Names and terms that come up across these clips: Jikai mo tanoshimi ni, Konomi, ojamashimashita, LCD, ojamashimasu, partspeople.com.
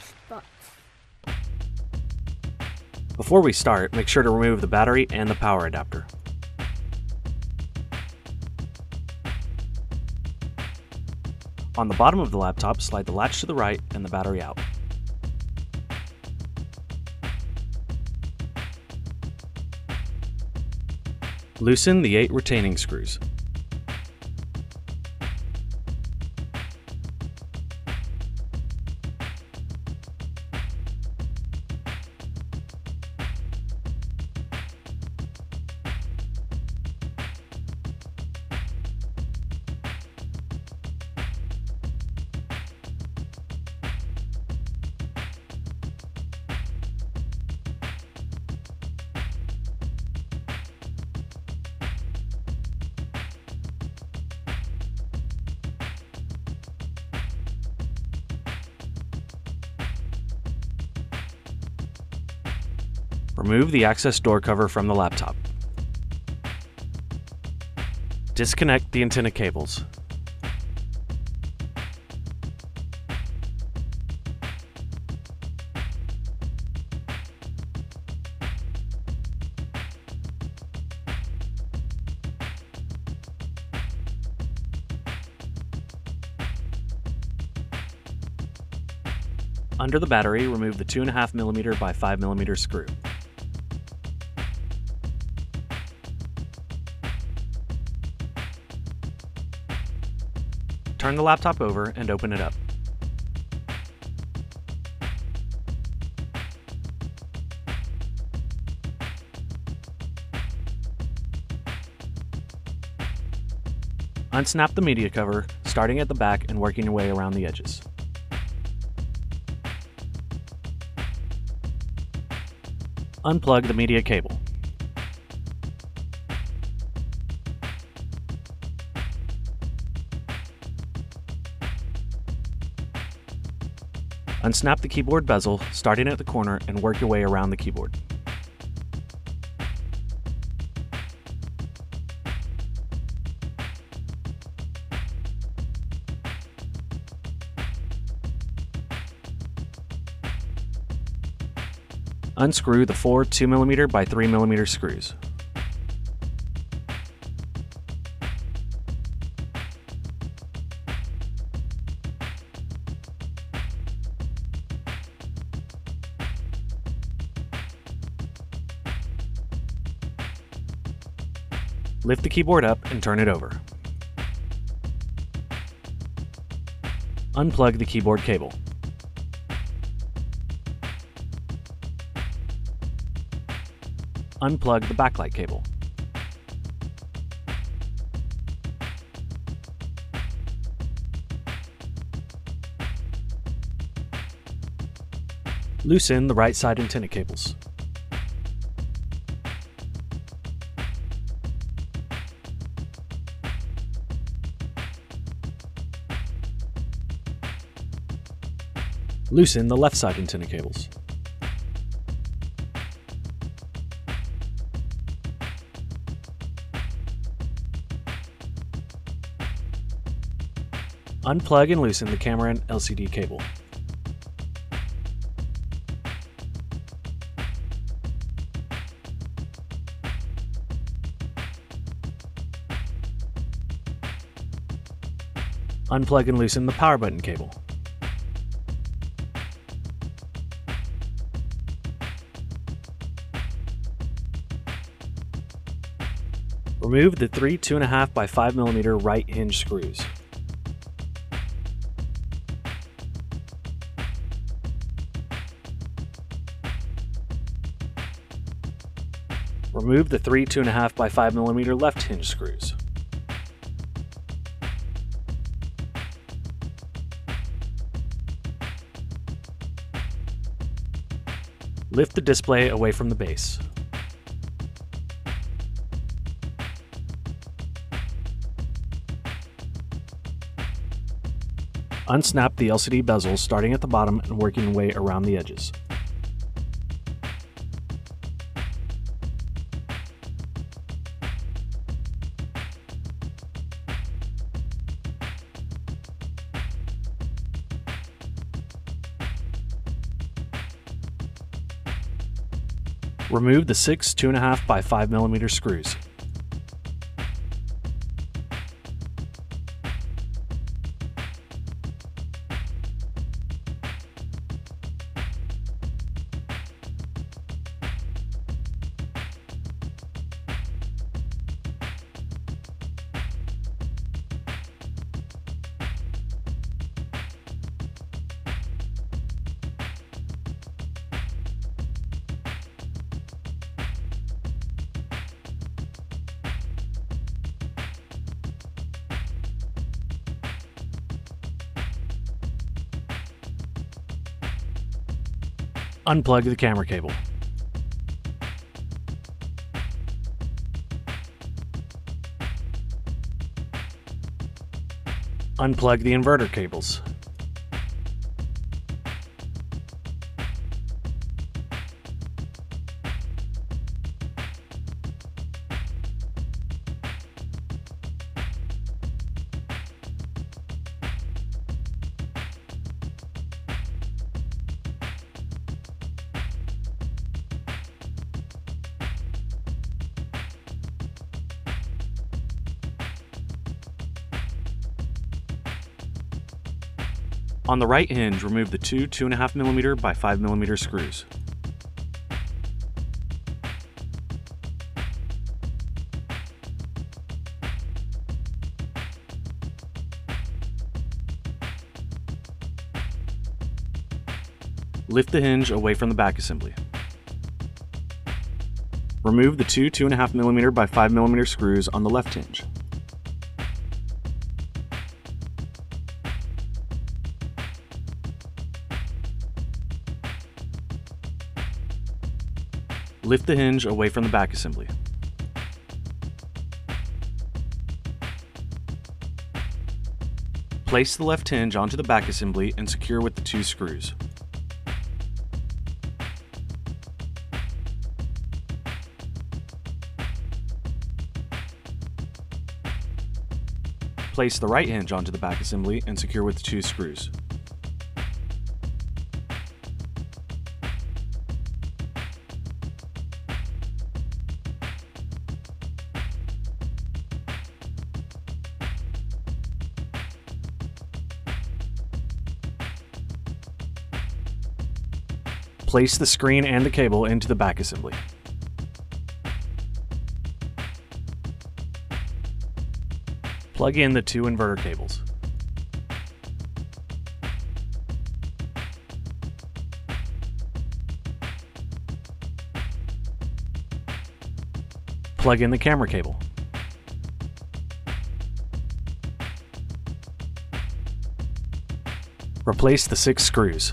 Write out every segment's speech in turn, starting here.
spots. Before we start, make sure to remove the battery and the power adapter. On the bottom of the laptop, slide the latch to the right and the battery out. Loosen the 8 retaining screws. Remove the access door cover from the laptop. Disconnect the antenna cables. Under the battery, remove the 2.5mm by 5mm screw. Turn the laptop over and open it up. Unsnap the media cover, starting at the back and working your way around the edges. Unplug the media cable. Unsnap the keyboard bezel, starting at the corner, and work your way around the keyboard. Unscrew the 4 2mm by 3mm screws. Lift the keyboard up and turn it over. Unplug the keyboard cable. Unplug the backlight cable. Loosen the right side antenna cables. Loosen the left side antenna cables. Unplug and loosen the camera and LCD cable. Unplug and loosen the power button cable. Remove the 3 2.5 by 5mm right hinge screws. Remove the 3 2.5 by 5mm left hinge screws. Lift the display away from the base. Unsnap the LCD bezel, starting at the bottom and working your way around the edges. Remove the 6 2.5 by 5 mm screws. Unplug the camera cable. Unplug the inverter cables. On the right hinge, remove the 2 2.5 mm by 5 mm screws. Lift the hinge away from the back assembly. Remove the 2 2.5 mm by 5 mm screws on the left hinge. Lift the hinge away from the back assembly. Place the left hinge onto the back assembly and secure with the 2 screws. Place the right hinge onto the back assembly and secure with the 2 screws. Place the screen and the cable into the back assembly. Plug in the 2 inverter cables. Plug in the camera cable. Replace the 6 screws.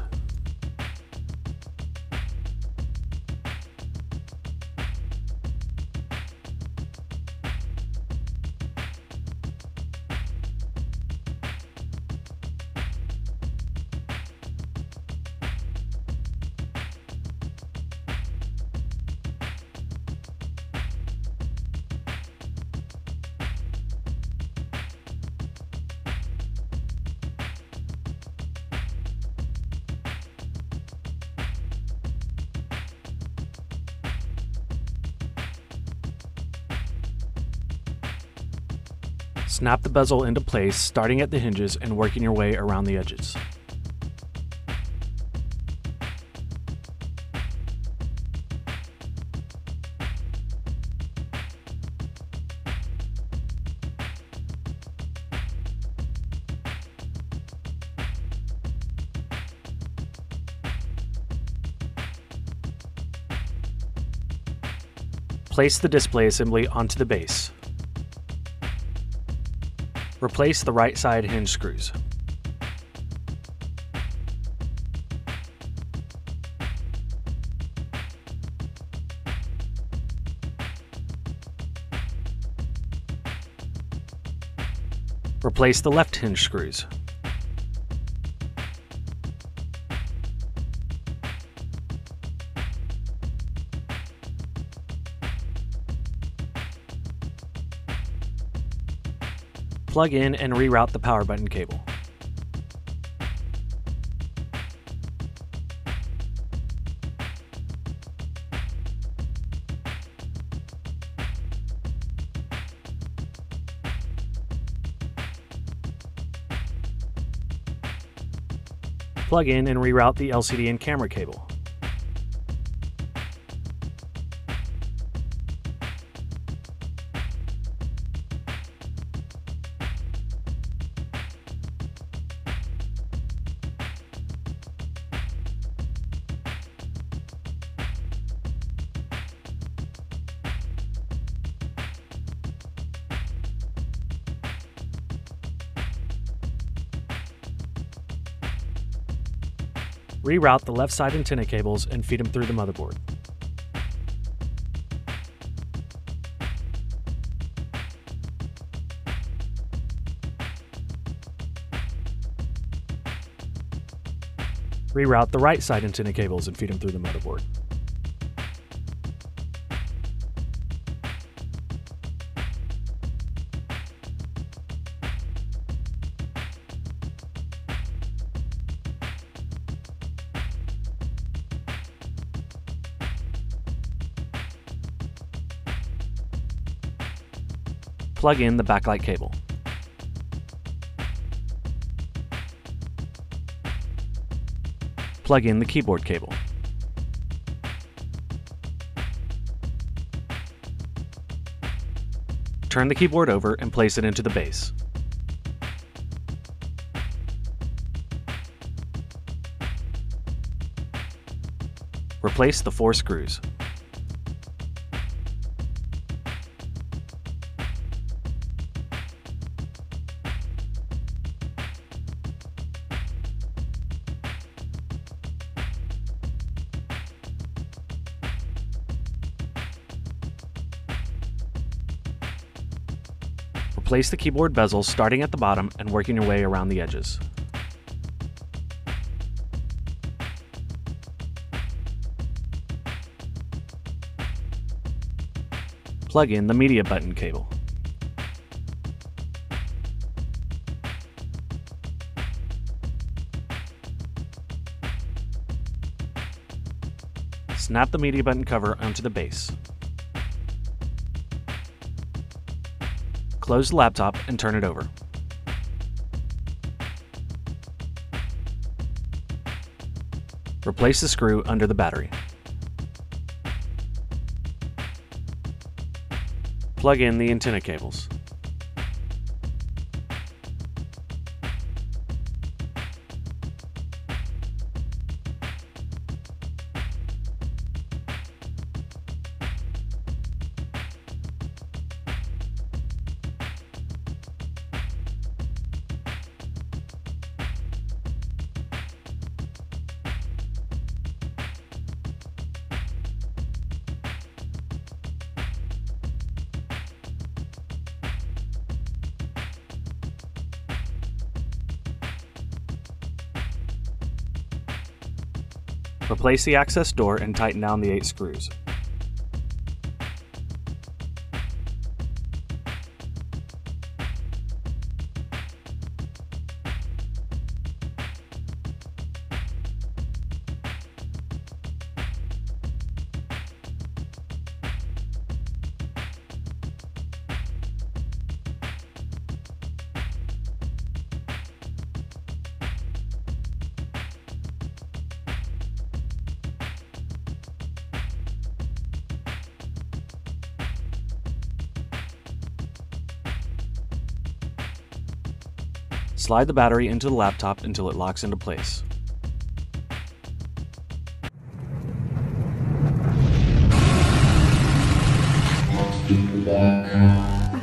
Snap the bezel into place, starting at the hinges and working your way around the edges. Place the display assembly onto the base. Replace the right side hinge screws. Replace the left hinge screws. Plug in and reroute the power button cable. plug in and reroute the LCD and camera cable. Reroute the left side antenna cables and feed them through the motherboard. Reroute the right side antenna cables and feed them through the motherboard. Plug in the backlight cable. Plug in the keyboard cable. Turn the keyboard over and place it into the base. Replace the 4 screws. Place the keyboard bezels starting at the bottom and working your way around the edges. Plug in the media button cable. Snap the media button cover onto the base. Close the laptop and turn it over. Replace the screw under the battery. Plug in the antenna cables. Replace the access door and tighten down the 8 screws. Slide the battery into the laptop until it locks into place. We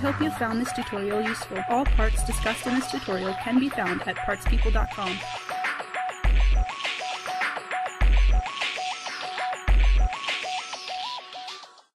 hope you found this tutorial useful. All parts discussed in this tutorial can be found at partspeople.com.